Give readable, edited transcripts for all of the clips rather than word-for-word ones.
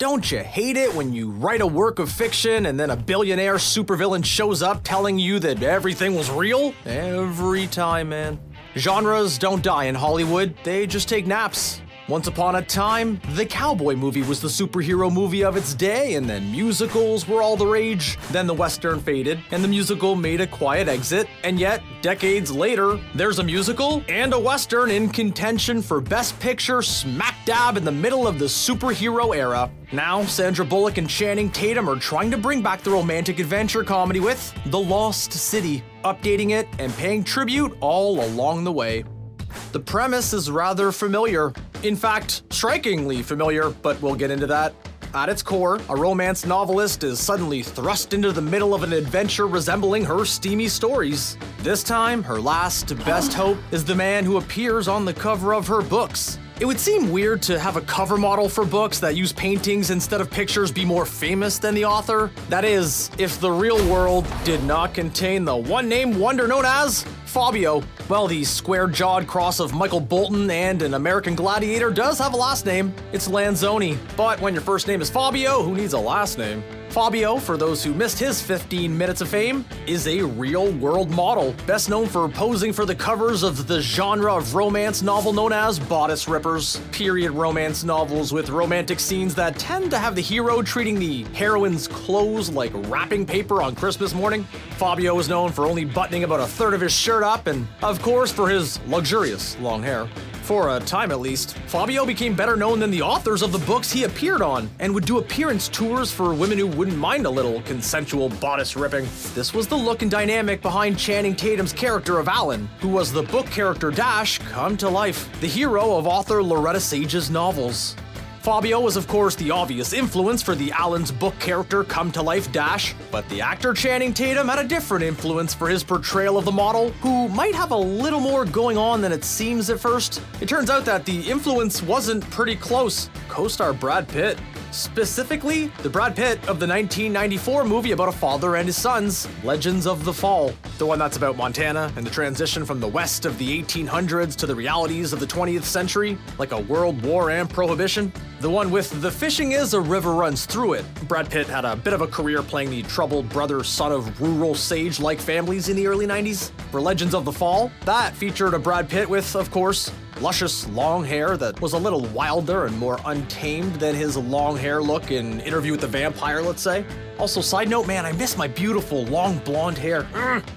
Don't you hate it when you write a work of fiction and then a billionaire supervillain shows up telling you that everything was real? Every time, man. Genres don't die in Hollywood, they just take naps. Once upon a time, the cowboy movie was the superhero movie of its day, and then musicals were all the rage. Then the western faded, and the musical made a quiet exit. And yet, decades later, there's a musical and a western in contention for Best Picture smack dab in the middle of the superhero era. Now, Sandra Bullock and Channing Tatum are trying to bring back the romantic adventure comedy with The Lost City, updating it and paying tribute all along the way. The premise is rather familiar. In fact, strikingly familiar, but we'll get into that. At its core, a romance novelist is suddenly thrust into the middle of an adventure resembling her steamy stories. This time, her last best hope is the man who appears on the cover of her books. It would seem weird to have a cover model for books that use paintings instead of pictures be more famous than the author. That is, if the real world did not contain the one-name wonder known as Fabio. Well, the square-jawed cross of Michael Bolton and an American Gladiator does have a last name. It's Lanzoni. But when your first name is Fabio, who needs a last name? Fabio, for those who missed his 15 minutes of fame, is a real-world model, best known for posing for the covers of the genre of romance novel known as bodice rippers. Period romance novels with romantic scenes that tend to have the hero treating the heroine's clothes like wrapping paper on Christmas morning. Fabio is known for only buttoning about a third of his shirt up and, of course, for his luxurious long hair. For a time at least, Fabio became better known than the authors of the books he appeared on, and would do appearance tours for women who wouldn't mind a little consensual bodice ripping. This was the look and dynamic behind Channing Tatum's character of Alan, who was the book character Dash come to life, the hero of author Loretta Sage's novels. Fabio was, of course, the obvious influence for the Alan's book character come-to-life Dash, but the actor Channing Tatum had a different influence for his portrayal of the model, who might have a little more going on than it seems at first. It turns out that the influence wasn't pretty close. Co-star Brad Pitt. Specifically, the Brad Pitt of the 1994 movie about a father and his sons, Legends of the Fall. The one that's about Montana and the transition from the West of the 1800s to the realities of the 20th century, like a world war and prohibition. The one with "The fishing is a river runs through it." Brad Pitt had a bit of a career playing the troubled brother son of rural sage-like families in the early 90s. For Legends of the Fall, that featured a Brad Pitt with, of course, luscious long hair that was a little wilder and more untamed than his long hair look in Interview with the Vampire, let's say. Also, side note, man, I miss my beautiful long blonde hair.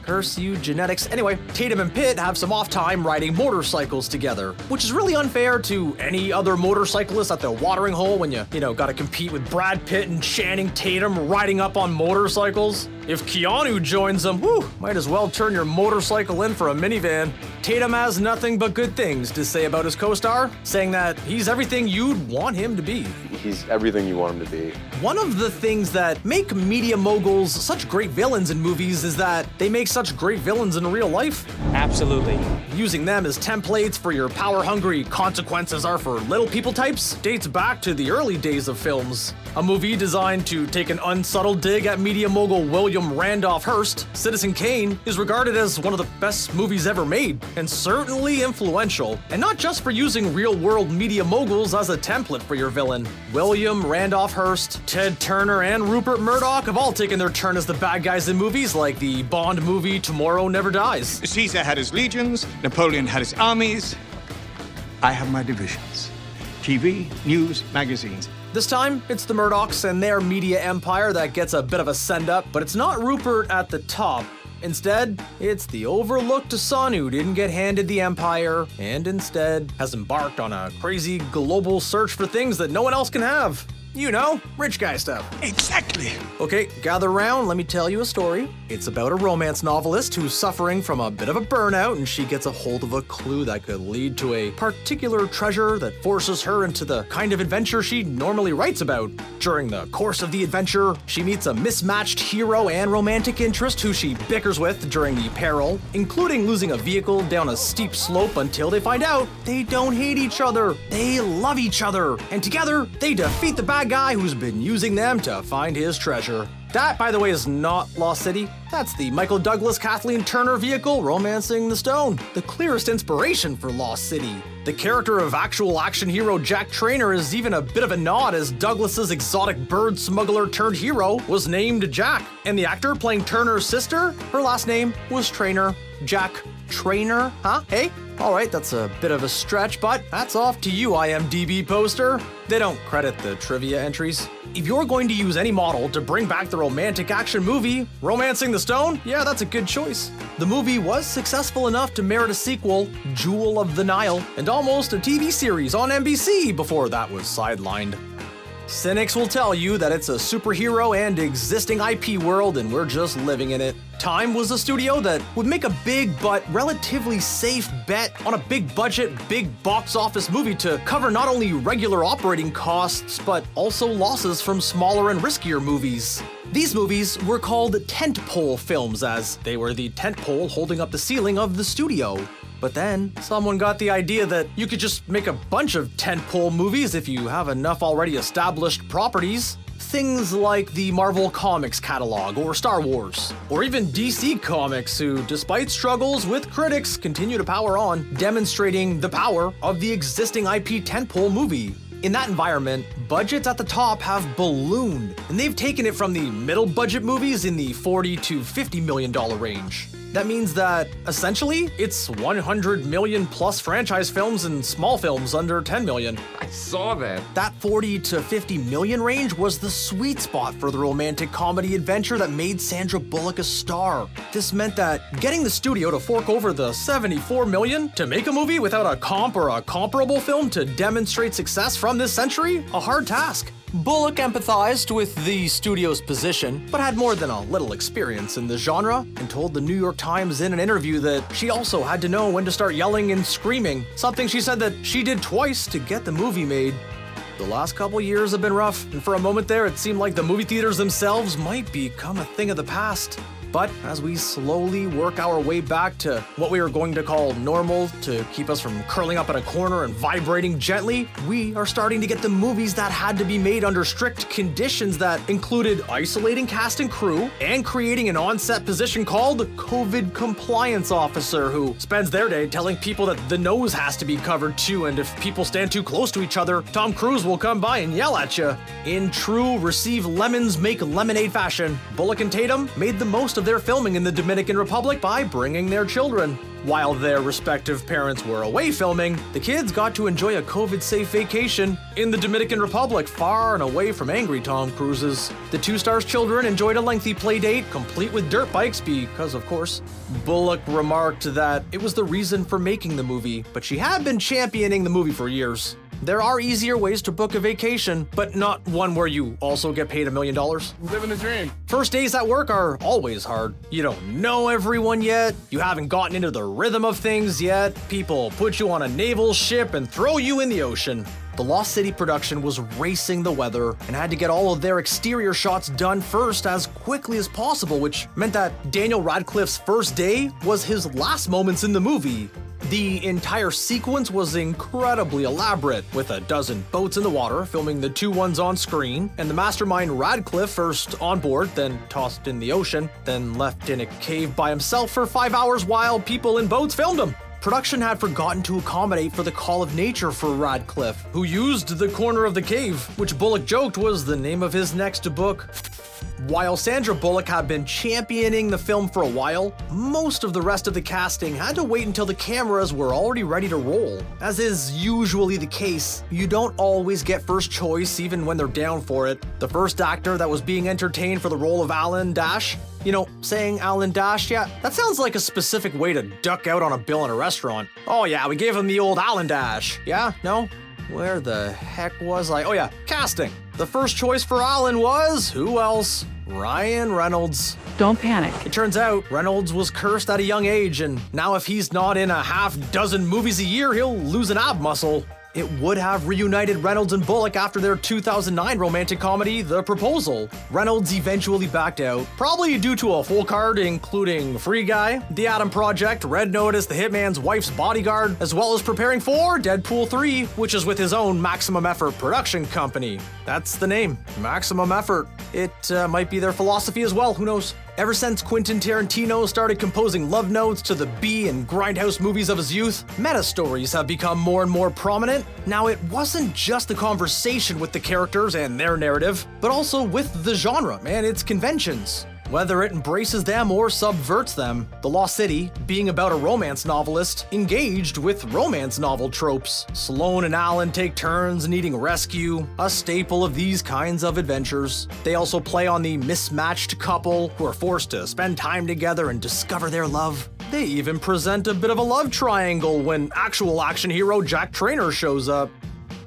Curse you, genetics. Anyway, Tatum and Pitt have some off time riding motorcycles together, which is really unfair to any other motorcyclist at the watering hole when you know, gotta compete with Brad Pitt and Channing Tatum riding up on motorcycles. If Keanu joins them, whew, might as well turn your motorcycle in for a minivan. Tatum has nothing but good things to say about his co-star, saying that he's everything you'd want him to be. He's everything you want him to be. One of the things that make media moguls such great villains in movies is that they make such great villains in real life. Absolutely. Using them as templates for your power-hungry consequences are for little people types dates back to the early days of films. A movie designed to take an unsubtle dig at media mogul William Randolph Hearst, Citizen Kane, is regarded as one of the best movies ever made, and certainly influential. And not just for using real-world media moguls as a template for your villain. William Randolph Hearst, Ted Turner, and Rupert Murdoch have all taken their turn as the bad guys in movies like the Bond movie Tomorrow Never Dies. Caesar had his legions, Napoleon had his armies. I have my divisions. TV, news, magazines. This time, it's the Murdochs and their media empire that gets a bit of a send-up, but it's not Rupert at the top. Instead, it's the overlooked son who didn't get handed the empire, and instead has embarked on a crazy global search for things that no one else can have. You know, rich guy stuff. Exactly. Okay, gather round, let me tell you a story. It's about a romance novelist who's suffering from a bit of a burnout, and she gets a hold of a clue that could lead to a particular treasure that forces her into the kind of adventure she normally writes about. During the course of the adventure, she meets a mismatched hero and romantic interest who she bickers with during the peril, including losing a vehicle down a steep slope until they find out they don't hate each other, they love each other, and together they defeat the bad guy who's been using them to find his treasure. That, by the way, is not Lost City. That's the Michael Douglas, Kathleen Turner vehicle, Romancing the Stone, the clearest inspiration for Lost City. The character of actual action hero Jack Trainer is even a bit of a nod, as Douglas's exotic bird smuggler turned hero was named Jack. And the actor playing Turner's sister, her last name was Trainer. Jack Trainer, huh? Hey? Alright, that's a bit of a stretch, but that's off to you, IMDb poster. They don't credit the trivia entries. If you're going to use any model to bring back the romantic action movie, Romancing the Stone, yeah, that's a good choice. The movie was successful enough to merit a sequel, Jewel of the Nile, and almost a TV series on NBC before that was sidelined. Cynics will tell you that it's a superhero and existing IP world and we're just living in it. Time was a studio that would make a big but relatively safe bet on a big budget, big box office movie to cover not only regular operating costs, but also losses from smaller and riskier movies. These movies were called tentpole films, as they were the tentpole holding up the ceiling of the studio. But then, someone got the idea that you could just make a bunch of tentpole movies if you have enough already established properties. Things like the Marvel Comics catalog, or Star Wars, or even DC Comics, who, despite struggles with critics, continue to power on, demonstrating the power of the existing IP tentpole movie. In that environment, budgets at the top have ballooned, and they've taken it from the middle budget movies in the $40 to $50 million range. That means that, essentially, it's 100 million plus franchise films and small films under 10 million. I saw that. That 40 to 50 million range was the sweet spot for the romantic comedy adventure that made Sandra Bullock a star. This meant that getting the studio to fork over the 74 million to make a movie without a comp or a comparable film to demonstrate success from this century, a hard task. Bullock empathized with the studio's position, but had more than a little experience in the genre, and told the New York Times in an interview that she also had to know when to start yelling and screaming, something she said that she did twice to get the movie made. The last couple years have been rough, and for a moment there it seemed like the movie theaters themselves might become a thing of the past. But as we slowly work our way back to what we are going to call normal, to keep us from curling up in a corner and vibrating gently, we are starting to get the movies that had to be made under strict conditions that included isolating cast and crew and creating an on-set position called COVID compliance officer, who spends their day telling people that the nose has to be covered too, and if people stand too close to each other, Tom Cruise will come by and yell at you. In true receive lemons, make lemonade fashion, Bullock and Tatum made the most of their filming in the Dominican Republic by bringing their children. While their respective parents were away filming, the kids got to enjoy a COVID-safe vacation in the Dominican Republic, far and away from angry Tom Cruises. The two stars' children enjoyed a lengthy play date, complete with dirt bikes because, of course. Bullock remarked that it was the reason for making the movie, but she had been championing the movie for years. There are easier ways to book a vacation, but not one where you also get paid $1 million. Living the dream. First days at work are always hard. You don't know everyone yet. You haven't gotten into the rhythm of things yet. People put you on a naval ship and throw you in the ocean. The Lost City production was racing the weather and had to get all of their exterior shots done first as quickly as possible, which meant that Daniel Radcliffe's first day was his last moments in the movie. The entire sequence was incredibly elaborate, with a dozen boats in the water filming the two ones on screen, and the mastermind Radcliffe first on board, then tossed in the ocean, then left in a cave by himself for 5 hours while people in boats filmed him. Production had forgotten to accommodate for the call of nature for Radcliffe, who used the corner of the cave, which Bullock joked was the name of his next book. While Sandra Bullock had been championing the film for a while, most of the rest of the casting had to wait until the cameras were already ready to roll. As is usually the case, you don't always get first choice even when they're down for it. The first actor that was being entertained for the role of Alan, Dash, you know, saying Alan Dash, yeah, that sounds like a specific way to duck out on a bill in a restaurant. Oh yeah, we gave him the old Alan Dash. Yeah? No? Where the heck was I? Oh yeah, casting. The first choice for Alan was, who else? Ryan Reynolds. Don't panic. It turns out Reynolds was cursed at a young age, and now if he's not in a half dozen movies a year, he'll lose an ab muscle. It would have reunited Reynolds and Bullock after their 2009 romantic comedy, The Proposal. Reynolds eventually backed out, probably due to a full card including Free Guy, The Adam Project, Red Notice, The Hitman's Wife's Bodyguard, as well as preparing for Deadpool 3, which is with his own Maximum Effort production company. That's the name, Maximum Effort. It might be their philosophy as well, who knows? Ever since Quentin Tarantino started composing love notes to the B and Grindhouse movies of his youth, meta-stories have become more and more prominent. Now, it wasn't just the conversation with the characters and their narrative, but also with the genre and its conventions. Whether it embraces them or subverts them, The Lost City, being about a romance novelist, engaged with romance novel tropes. Sloane and Alan take turns needing rescue, a staple of these kinds of adventures. They also play on the mismatched couple who are forced to spend time together and discover their love. They even present a bit of a love triangle when actual action hero Jack Trainer shows up.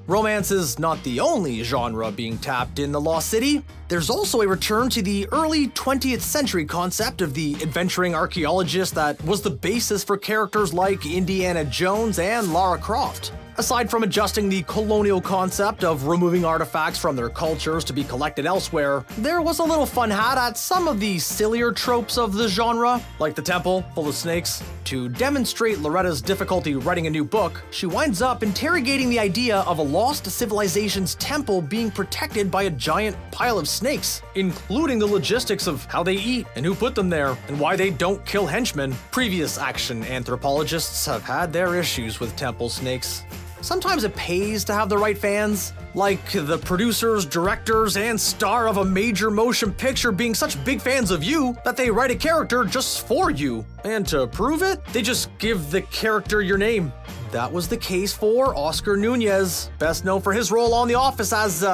Romance is not the only genre being tapped in The Lost City. There's also a return to the early 20th century concept of the adventuring archaeologist that was the basis for characters like Indiana Jones and Lara Croft. Aside from adjusting the colonial concept of removing artifacts from their cultures to be collected elsewhere, there was a little fun had at some of the sillier tropes of the genre, like the temple full of snakes. To demonstrate Loretta's difficulty writing a new book, she winds up interrogating the idea of a lost civilization's temple being protected by a giant pile of snakes, including the logistics of how they eat and who put them there, and why they don't kill henchmen. Previous action anthropologists have had their issues with temple snakes. Sometimes it pays to have the right fans, like the producers, directors, and star of a major motion picture being such big fans of you that they write a character just for you. And to prove it, they just give the character your name. That was the case for Oscar Nunez, best known for his role on The Office as,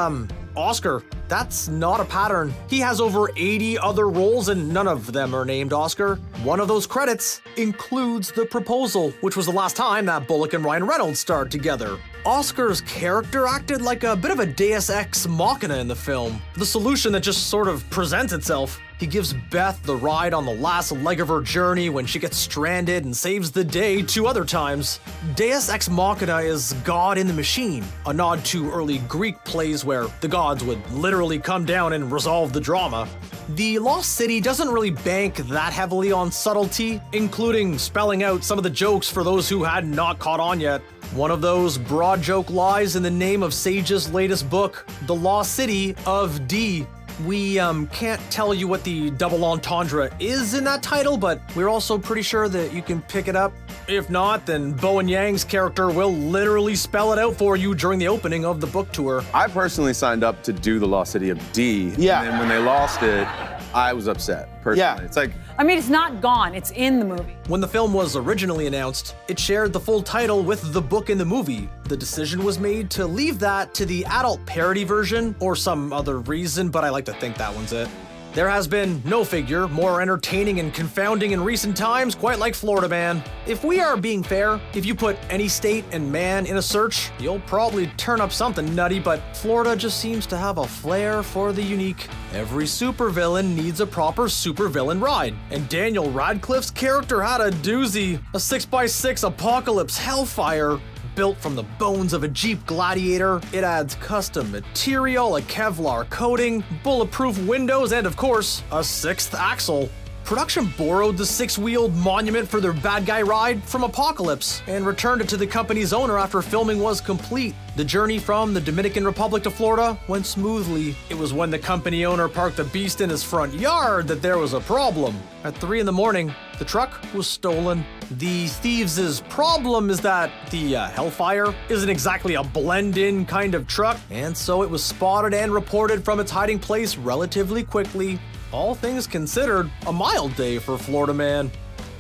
Oscar. That's not a pattern. He has over 80 other roles and none of them are named Oscar. One of those credits includes The Proposal, which was the last time that Bullock and Ryan Reynolds starred together. Oscar's character acted like a bit of a Deus Ex Machina in the film, the solution that just sort of presents itself. He gives Beth the ride on the last leg of her journey when she gets stranded and saves the day two other times. Deus Ex Machina is God in the Machine, a nod to early Greek plays where the gods would literally come down and resolve the drama. The Lost City doesn't really bank that heavily on subtlety, including spelling out some of the jokes for those who had not caught on yet. One of those broad joke lies in the name of Sage's latest book, The Lost City of D. We can't tell you what the double entendre is in that title, but we're also pretty sure that you can pick it up. If not, then Bowen Yang's character will literally spell it out for you during the opening of the book tour. I personally signed up to do The Lost City of D. Yeah. And then when they lost it, I was upset, personally. Yeah. It's like, I mean, it's not gone, it's in the movie. When the film was originally announced, it shared the full title with the book in the movie. The decision was made to leave that to the adult parody version or some other reason, but I like to think that one's it. There has been no figure more entertaining and confounding in recent times, quite like Florida Man. If we are being fair, if you put any state and man in a search, you'll probably turn up something nutty, but Florida just seems to have a flair for the unique. Every supervillain needs a proper supervillain ride, and Daniel Radcliffe's character had a doozy. A 6x6 Apocalypse Hellfire. Built from the bones of a Jeep Gladiator, it adds custom material, a Kevlar coating, bulletproof windows, and of course, a sixth axle. Production borrowed the six-wheeled monument for their bad guy ride from Apocalypse and returned it to the company's owner after filming was complete. The journey from the Dominican Republic to Florida went smoothly. It was when the company owner parked the beast in his front yard that there was a problem. At 3 in the morning, the truck was stolen. The thieves' problem is that the Hellfire isn't exactly a blend-in kind of truck, and so it was spotted and reported from its hiding place relatively quickly. All things considered, a mild day for Florida Man.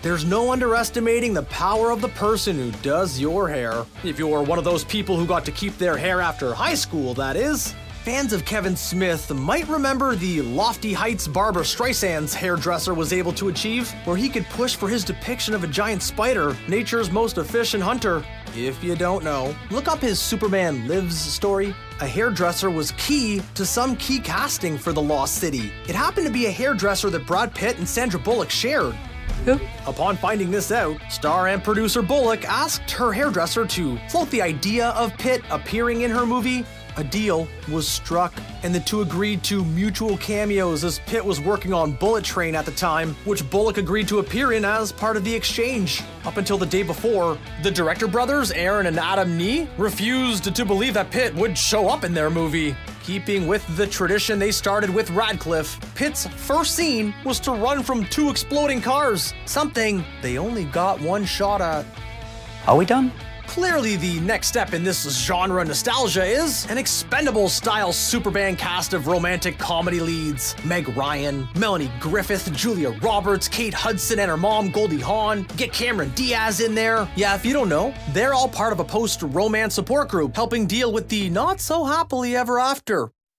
There's no underestimating the power of the person who does your hair. If you're one of those people who got to keep their hair after high school, that is. Fans of Kevin Smith might remember the lofty heights Barbra Streisand's hairdresser was able to achieve, where he could push for his depiction of a giant spider, nature's most efficient hunter. If you don't know, look up his Superman Lives story. A hairdresser was key to some key casting for The Lost City. It happened to be a hairdresser that Brad Pitt and Sandra Bullock shared. Who? Upon finding this out, star and producer Bullock asked her hairdresser to float the idea of Pitt appearing in her movie. A deal was struck, and the two agreed to mutual cameos as Pitt was working on Bullet Train at the time, which Bullock agreed to appear in as part of the exchange. Up until the day before, the director brothers, Aaron and Adam Nee, refused to believe that Pitt would show up in their movie. Keeping with the tradition they started with Radcliffe, Pitt's first scene was to run from two exploding cars, something they only got one shot at. Are we done? Clearly, the next step in this genre nostalgia is an Expendables-style superband cast of romantic comedy leads. Meg Ryan, Melanie Griffith, Julia Roberts, Kate Hudson and her mom, Goldie Hawn. Get Cameron Diaz in there. Yeah, if you don't know, they're all part of a post-romance support group helping deal with the not-so-happily-ever-after.